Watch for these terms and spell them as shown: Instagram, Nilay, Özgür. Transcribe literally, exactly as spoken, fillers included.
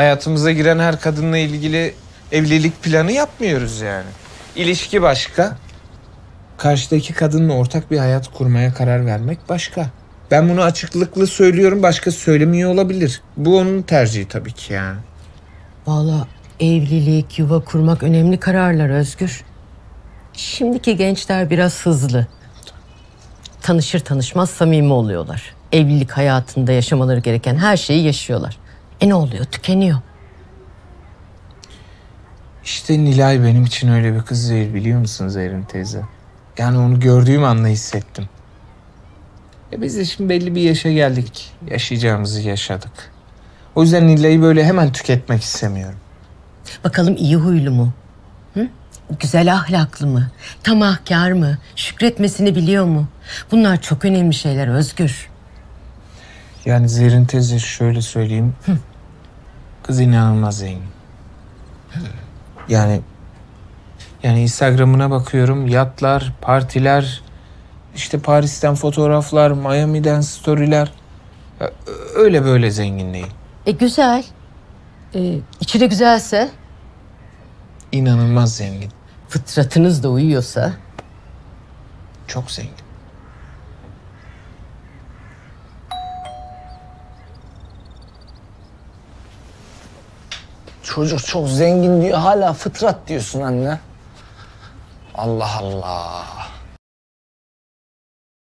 Hayatımıza giren her kadınla ilgili evlilik planı yapmıyoruz yani. İlişki başka. Karşıdaki kadınla ortak bir hayat kurmaya karar vermek başka. Ben bunu açıklıkla söylüyorum, başka söylemiyor olabilir. Bu onun tercihi tabii ki yani. Vallahi evlilik, yuva kurmak önemli kararlar Özgür. Şimdiki gençler biraz hızlı. Tanışır tanışmaz samimi oluyorlar. Evlilik hayatında yaşamaları gereken her şeyi yaşıyorlar. E ne oluyor? Tükeniyor. İşte Nilay benim için öyle bir kız değil, biliyor musun Zerrin teyze? Yani onu gördüğüm anda hissettim. E biz de şimdi belli bir yaşa geldik. Yaşayacağımızı yaşadık. O yüzden Nilay'ı böyle hemen tüketmek istemiyorum. Bakalım iyi huylu mu? Hı? Güzel ahlaklı mı? Tamahkar mı? Şükretmesini biliyor mu? Bunlar çok önemli şeyler Özgür. Yani Zerrin teyze şöyle söyleyeyim. Hı. Kız inanılmaz zengin. Hı. Yani yani Instagram'ına bakıyorum. Yatlar, partiler, işte Paris'ten fotoğraflar, Miami'den story'ler. Öyle böyle zengin değil. E güzel. E, içi de güzelse? İnanılmaz zengin. Fıtratınız da uyuyorsa? Çok zengin. Çocuk çok zengin diyor, hala fıtrat diyorsun anne. Allah Allah.